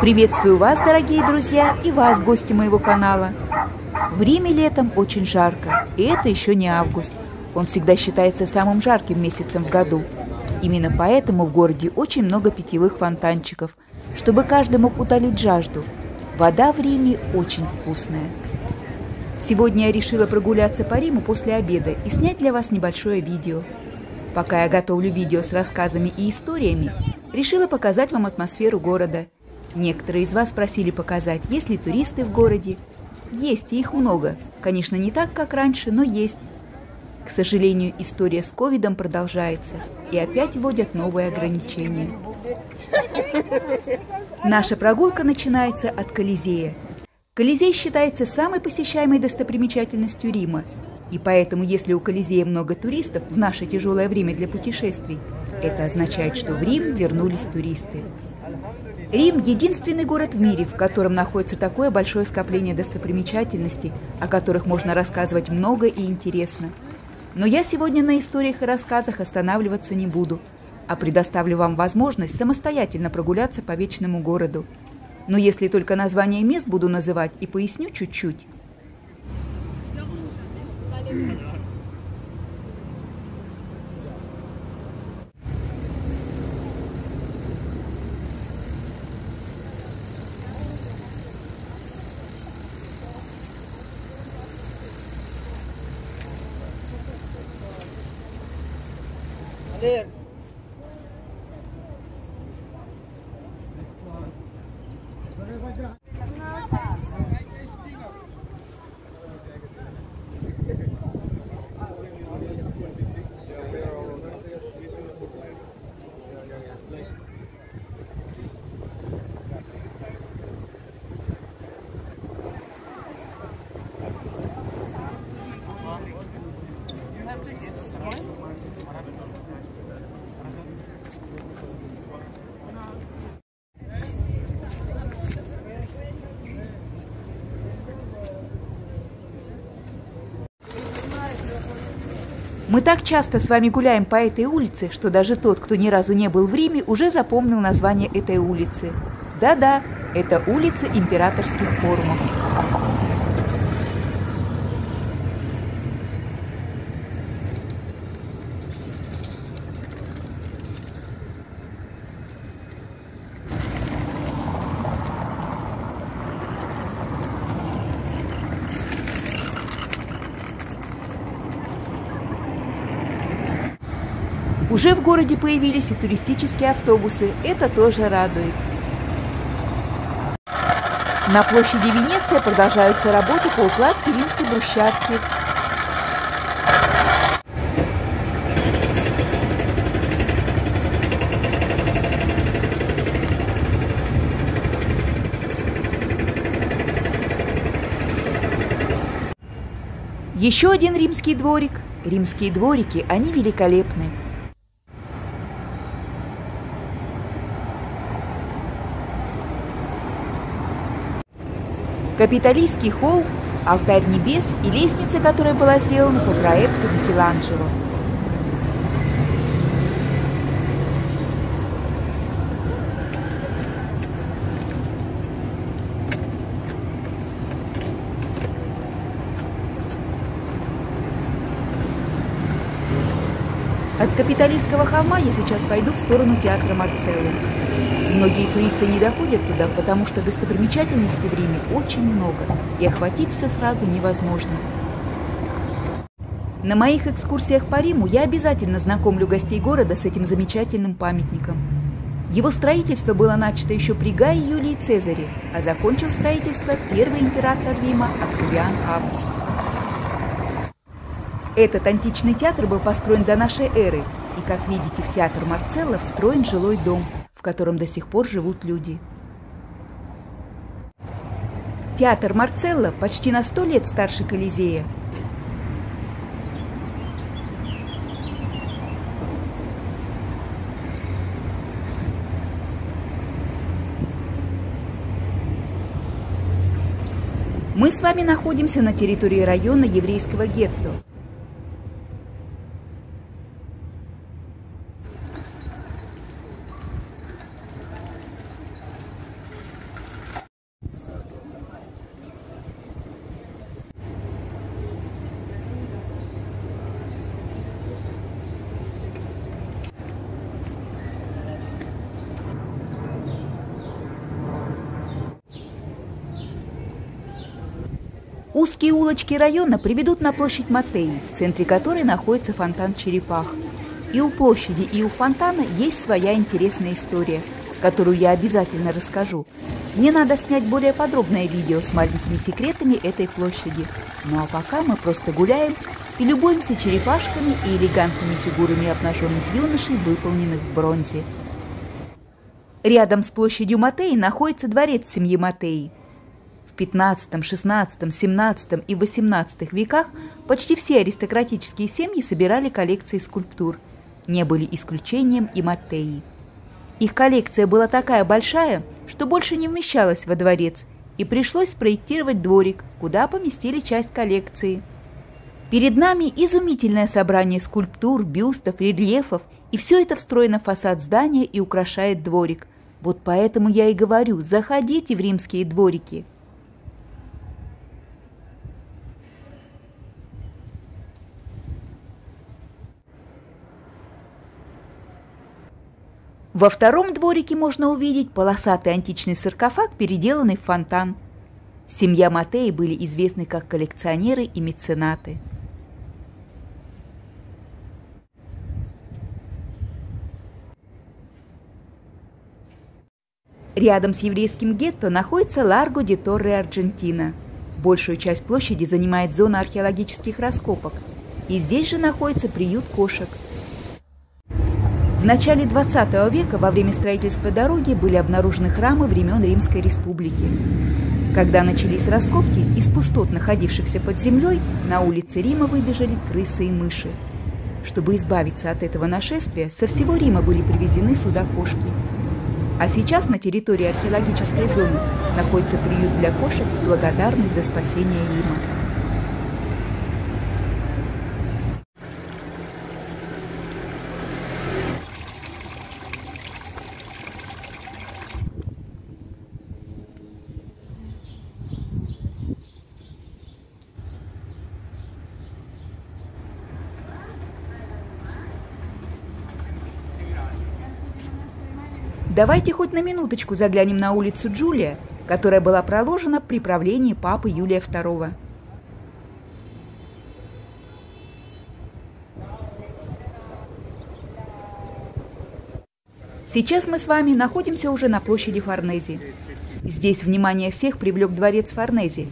Приветствую вас, дорогие друзья, и вас, гости моего канала. В Риме летом очень жарко, и это еще не август. Он всегда считается самым жарким месяцем в году. Именно поэтому в городе очень много питьевых фонтанчиков, чтобы каждый мог утолить жажду. Вода в Риме очень вкусная. Сегодня я решила прогуляться по Риму после обеда и снять для вас небольшое видео. Пока я готовлю видео с рассказами и историями, решила показать вам атмосферу города. Некоторые из вас просили показать, есть ли туристы в городе. Есть, и их много. Конечно, не так, как раньше, но есть. К сожалению, история с ковидом продолжается, и опять вводят новые ограничения. Наша прогулка начинается от Колизея. Колизей считается самой посещаемой достопримечательностью Рима, и поэтому, если у Колизея много туристов в наше тяжелое время для путешествий, это означает, что в Рим вернулись туристы. Рим – единственный город в мире, в котором находится такое большое скопление достопримечательностей, о которых можно рассказывать много и интересно. Но я сегодня на историях и рассказах останавливаться не буду, а предоставлю вам возможность самостоятельно прогуляться по вечному городу. Но если только название мест буду называть и поясню чуть-чуть. Мы так часто с вами гуляем по этой улице, что даже тот, кто ни разу не был в Риме, уже запомнил название этой улицы. Да-да, это улица Императорских форумов. Уже в городе появились и туристические автобусы, это тоже радует. На площади Венеции продолжаются работы по укладке римской брусчатки. Еще один римский дворик. Римские дворики, они великолепны. Капитолийский холм, алтарь небес и лестница, которая была сделана по проекту Микеланджело. От Капитолийского холма я сейчас пойду в сторону театра Марцелла. Многие туристы не доходят туда, потому что достопримечательностей в Риме очень много, и охватить все сразу невозможно. На моих экскурсиях по Риму я обязательно знакомлю гостей города с этим замечательным памятником. Его строительство было начато еще при Гае Юлии Цезаре, а закончил строительство первый император Рима Октавиан Август. Этот античный театр был построен до нашей эры, и, как видите, в театр Марцелла встроен жилой дом, в котором до сих пор живут люди. Театр Марцелла почти на 100 лет старше Колизея. Мы с вами находимся на территории района еврейского гетто. Узкие улочки района приведут на площадь Матеи, в центре которой находится фонтан Черепах. И у площади, и у фонтана есть своя интересная история, которую я обязательно расскажу. Мне надо снять более подробное видео с маленькими секретами этой площади. Ну а пока мы просто гуляем и любуемся черепашками и элегантными фигурами обнаженных юношей, выполненных в бронзе. Рядом с площадью Матеи находится дворец семьи Матеи. В 15, 16, 17 и 18 веках почти все аристократические семьи собирали коллекции скульптур. Не были исключением и Матеи. Их коллекция была такая большая, что больше не вмещалась во дворец, и пришлось спроектировать дворик, куда поместили часть коллекции. Перед нами изумительное собрание скульптур, бюстов, рельефов, и все это встроено в фасад здания и украшает дворик. Вот поэтому я и говорю, заходите в римские дворики. Во втором дворике можно увидеть полосатый античный саркофаг, переделанный в фонтан. Семья Матеи были известны как коллекционеры и меценаты. Рядом с еврейским гетто находится Ларго де Торре Аргентина. Большую часть площади занимает зона археологических раскопок. И здесь же находится приют кошек. В начале 20 века во время строительства дороги были обнаружены храмы времен Римской Республики. Когда начались раскопки, из пустот, находившихся под землей, на улице Рима выбежали крысы и мыши. Чтобы избавиться от этого нашествия, со всего Рима были привезены сюда кошки. А сейчас на территории археологической зоны находится приют для кошек, благодарный за спасение Рима. Давайте хоть на минуточку заглянем на улицу Джулия, которая была проложена при правлении папы Юлия II. Сейчас мы с вами находимся уже на площади Фарнези. Здесь внимание всех привлек дворец Фарнези.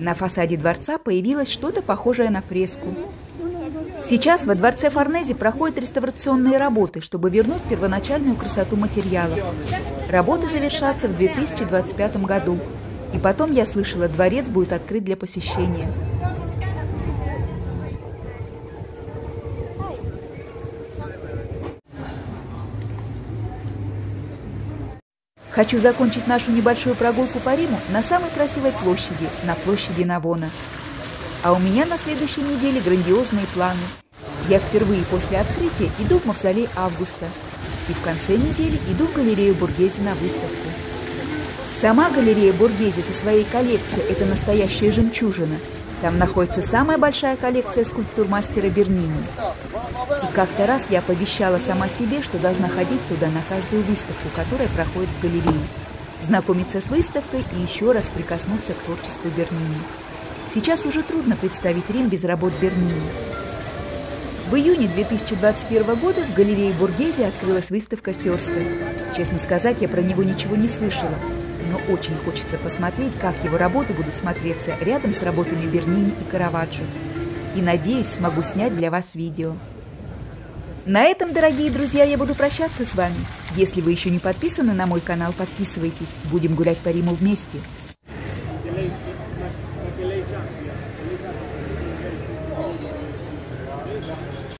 На фасаде дворца появилось что-то похожее на фреску. Сейчас во дворце Фарнези проходят реставрационные работы, чтобы вернуть первоначальную красоту материалов. Работы завершатся в 2025 году. И потом, я слышала, дворец будет открыт для посещения. Хочу закончить нашу небольшую прогулку по Риму на самой красивой площади, на площади Навона. А у меня на следующей неделе грандиозные планы. Я впервые после открытия иду в мавзолей Августа. И в конце недели иду в галерею Боргезе на выставку. Сама галерея Боргезе со своей коллекцией – это настоящая жемчужина. Там находится самая большая коллекция скульптур мастера Бернини. И как-то раз я пообещала сама себе, что должна ходить туда на каждую выставку, которая проходит в галерее. Знакомиться с выставкой и еще раз прикоснуться к творчеству Бернини. Сейчас уже трудно представить Рим без работ Бернини. В июне 2021 года в галерее Боргезе открылась выставка Хёрста. Честно сказать, я про него ничего не слышала, но очень хочется посмотреть, как его работы будут смотреться рядом с работами Бернини и Караваджо. И надеюсь, смогу снять для вас видео. На этом, дорогие друзья, я буду прощаться с вами. Если вы еще не подписаны на мой канал, подписывайтесь. Будем гулять по Риму вместе.